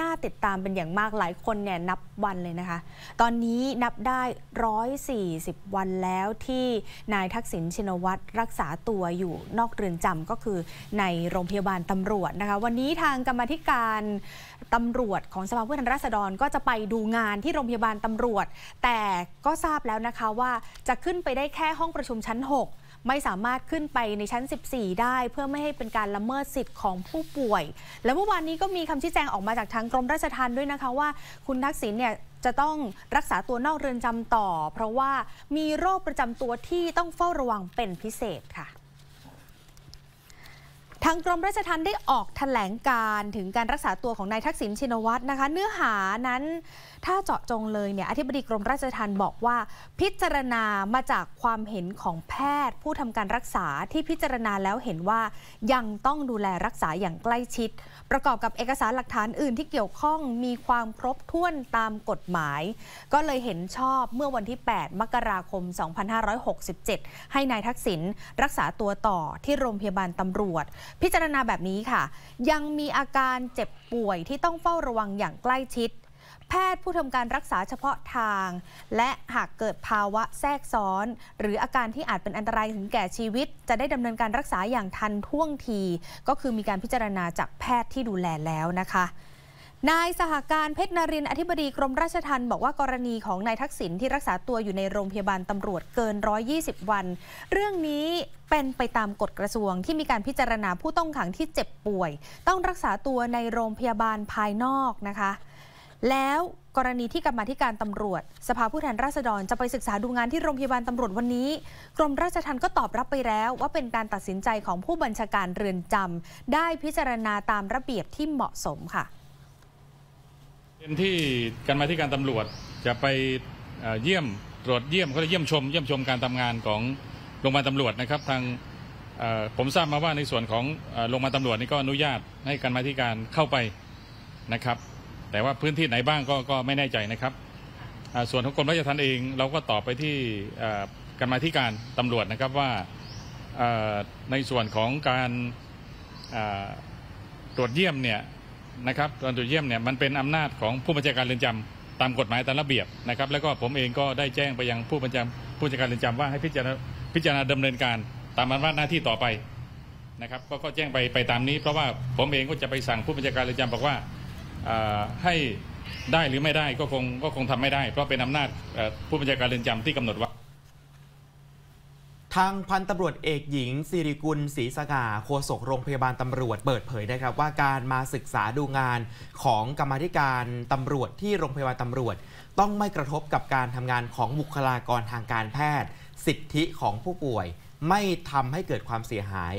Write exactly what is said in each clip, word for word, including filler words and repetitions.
น่าติดตามเป็นอย่างมากหลายคนเนี่ยนับวันเลยนะคะตอนนี้นับได้หนึ่งร้อยสี่สิบวันแล้วที่นายทักษิณชินวัตรรักษาตัวอยู่นอกเรือนจำก็คือในโรงพยาบาลตำรวจนะคะวันนี้ทางกรรมาธิการตำรวจของสภาผู้แทนราษฎรก็จะไปดูงานที่โรงพยาบาลตำรวจแต่ก็ทราบแล้วนะคะว่าจะขึ้นไปได้แค่ห้องประชุมชั้นหกไม่สามารถขึ้นไปในชั้นสิบสี่ได้เพื่อไม่ให้เป็นการละเมิดสิทธิ์ของผู้ป่วยและเมื่อวานนี้ก็มีคำชี้แจงออกมาจากทางกรมราชทัณฑ์ด้วยนะคะว่าคุณทักษิณเนี่ยจะต้องรักษาตัวนอกเรือนจำต่อเพราะว่ามีโรคประจำตัวที่ต้องเฝ้าระวังเป็นพิเศษค่ะทางกรมราชทัณฑ์ได้ออกแถลงการถึงการรักษาตัวของนายทักษิณชินวัตรนะคะเนื้อหานั้นถ้าเจาะจงเลยเนี่ยอธิบดีกรมราชทัณฑ์บอกว่าพิจารณามาจากความเห็นของแพทย์ผู้ทำการรักษาที่พิจารณาแล้วเห็นว่ายังต้องดูแลรักษาอย่างใกล้ชิดประกอบกับเอกสารหลักฐานอื่นที่เกี่ยวข้องมีความครบถ้วนตามกฎหมายก็เลยเห็นชอบเมื่อวันที่แปดมกราคมสองพันห้าร้อยหกสิบเจ็ดให้นายทักษิณรักษาตัวต่อที่โรงพยาบาลตำรวจพิจารณาแบบนี้ค่ะยังมีอาการเจ็บป่วยที่ต้องเฝ้าระวังอย่างใกล้ชิดแพทย์ผู้ทำการรักษาเฉพาะทางและหากเกิดภาวะแทรกซ้อนหรืออาการที่อาจเป็นอันตรายถึงแก่ชีวิตจะได้ดำเนินการรักษาอย่างทันท่วงทีก็คือมีการพิจารณาจากแพทย์ที่ดูแลแล้วนะคะนายสหการเพชรนรินทร์อธิบดีกรมราชทัณฑ์บอกว่ากรณีของนายทักษิณที่รักษาตัวอยู่ในโรงพยาบาลตำรวจเกินหนึ่งร้อยยี่สิบวันเรื่องนี้เป็นไปตามกฎกระทรวงที่มีการพิจารณาผู้ต้องขังที่เจ็บป่วยต้องรักษาตัวในโรงพยาบาลภายนอกนะคะแล้วกรณีที่กรรมาธิการตำรวจสภาผู้แทนราษฎรจะไปศึกษาดูงานที่โรงพยาบาลตำรวจวันนี้กรมราชทัณฑ์ก็ตอบรับไปแล้วว่าเป็นการตัดสินใจของผู้บัญชาการเรือนจำได้พิจารณาตามระเบียบที่เหมาะสมค่ะเป็นที่กรรมาธิการตำรวจจะไปเยี่ยมตรวจเยี่ยมเขาจะเยี่ยมชมเยี่ยมชมการทำงานของโรงพยาบาลตำรวจนะครับทางผมทราบมาว่าในส่วนของโรงพยาบาลตำรวจนี่ก็อนุญาตให้กรรมาธิการเข้าไปนะครับแต่ว่าพื้นที่ไหนบ้างก็ก็ไม่แน่ใจนะครับส่วนของกรมราชทัณฑ์เองเราก็ตอบไปที่กรรมาธิการตำรวจนะครับว่าในส่วนของการตรวจเยี่ยมเนี่ยนะครับการตรวจเยี่ยมเนี่ยมันเป็นอำนาจของผู้บัญชาการเรือนจำตามกฎหมายตามระเบียบนะครับแล้วก็ผมเองก็ได้แจ้งไปยังผู้บัญชาผู้จัดการเรือนจำว่าให้พิจารณาพิจารณาดำเนินการตามอำนาจหน้าที่ต่อไปนะครับก็แจ้งไปไปตามนี้เพราะว่าผมเองก็จะไปสั่งผู้บัญชาการเรือนจำบอกว่าให้ได้หรือไม่ได้ก็คงก็คงทำไม่ได้เพราะเป็นอำนาจผู้บัญชาการเรือนจำที่กำหนดว่าทางพันตำรวจเอกหญิงสิริกุลศรีสง่าโฆษกโรงพยาบาลตำรวจเปิดเผยนะครับว่าการมาศึกษาดูงานของกรรมาธิการตำรวจที่โรงพยาบาลตำรวจต้องไม่กระทบกับการทำงานของบุคลากรทางการแพทย์สิทธิของผู้ป่วยไม่ทำให้เกิดความเสียหาย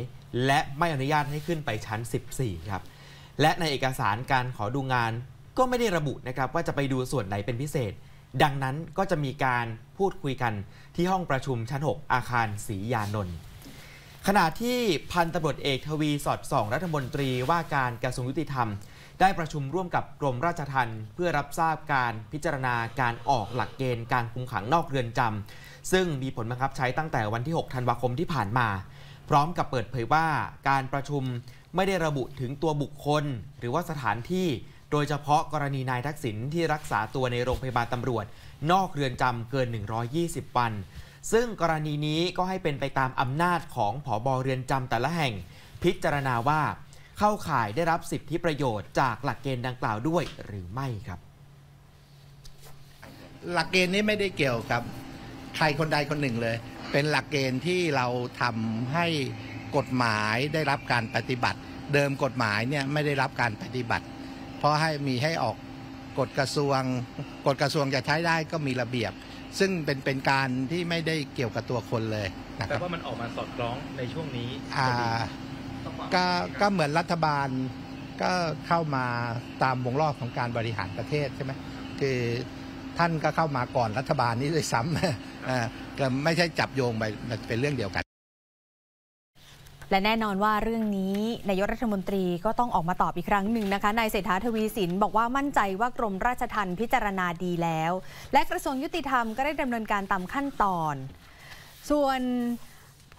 และไม่อนุญาตให้ขึ้นไปชั้นสิบสี่ครับและในเอกสารการขอดูงานก็ไม่ได้ระบุนะครับว่าจะไปดูส่วนไหนเป็นพิเศษดังนั้นก็จะมีการพูดคุยกันที่ห้องประชุมชั้นหกอาคารศรียานนท์ขณะที่พันตำรวจเอกทวีสอดส่องรัฐมนตรีว่าการกระทรวงยุติธรรมได้ประชุมร่วมกับกรมราชทัณฑ์เพื่อรับทราบการพิจารณาการออกหลักเกณฑ์การคุมขังนอกเรือนจำซึ่งมีผลบังคับใช้ตั้งแต่วันที่หกธันวาคมที่ผ่านมาพร้อมกับเปิดเผยว่าการประชุมไม่ได้ระบุถึงตัวบุคคลหรือว่าสถานที่โดยเฉพาะกรณีนายทักษิณที่รักษาตัวในโรงพยาบาลตำรวจนอกเรือนจำเกินหนึ่งร้อยยี่สิบวันซึ่งกรณีนี้ก็ให้เป็นไปตามอำนาจของผบ.เรือนจำแต่ละแห่งพิจารณาว่าเข้าข่ายได้รับสิทธิประโยชน์จากหลักเกณฑ์ดังกล่าวด้วยหรือไม่ครับหลักเกณฑ์นี้ไม่ได้เกี่ยวกับใครคนใดคนหนึ่งเลยเป็นหลักเกณฑ์ที่เราทำให้กฎหมายได้รับการปฏิบัติเดิมกฎหมายเนี่ยไม่ได้รับการปฏิบัติเพราะให้มีให้ออกกฎกระทรวงกฎกระทรวงจะใช้ได้ก็มีระเบียบซึ่งเป็นเป็นการที่ไม่ได้เกี่ยวกับตัวคนเลยนะครับแต่ว่ามันออกมาสอดคล้องในช่วงนี้อ่าก็ก็เหมือนรัฐบาลก็เข้ามาตามวงรอบของการบริหารประเทศใช่ไหมคือท่านก็เข้ามาก่อนรัฐบาลนี้ด้วยซ้ำก็ไม่ใช่จับโยงไปเป็นเรื่องเดียวกันและแน่นอนว่าเรื่องนี้นายกรัฐมนตรีก็ต้องออกมาตอบอีกครั้งหนึ่งนะคะนายเศรษฐาทวีสินบอกว่ามั่นใจว่ากรมราชทัณฑ์พิจารณาดีแล้วและกระทรวงยุติธรรมก็ได้ดำเนินการตามขั้นตอนส่วน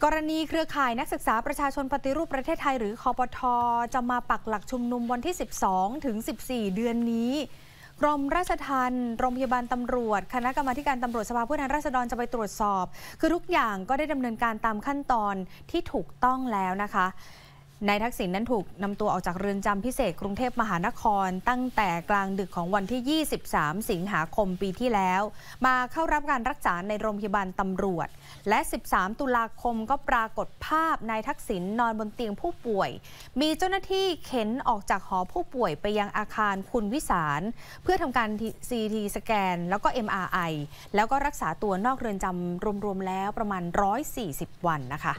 กรณีเครือข่ายนักศึกษาประชาชนปฏิรูปประเทศไทยหรือคปท.จะมาปักหลักชุมนุมวันที่สิบสองถึงสิบสี่เดือนนี้กรมราชทัณฑ์โรงพยาบาลตำรวจคณะกรรมาธิการตำรวจสภาผู้แทนราษฎรจะไปตรวจสอบคือทุกอย่างก็ได้ดำเนินการตามขั้นตอนที่ถูกต้องแล้วนะคะนายทักษิณนั้นถูกนำตัวออกจากเรือนจำพิเศษกรุงเทพมหานครตั้งแต่กลางดึกของวันที่ยี่สิบสามสิงหาคมปีที่แล้วมาเข้ารับการรักษาในโรงพยาบาลตำรวจและสิบสามตุลาคมก็ปรากฏภาพนายทักษิณนอนบนเตียงผู้ป่วยมีเจ้าหน้าที่เข็นออกจากหอผู้ป่วยไปยังอาคารคุณวิสารเพื่อทำการ ซี ที สแกนแล้วก็ เอ็ม อาร์ ไอ แล้วก็รักษาตัวนอกเรือนจำรวมๆแล้วประมาณหนึ่งร้อยสี่สิบวันนะคะ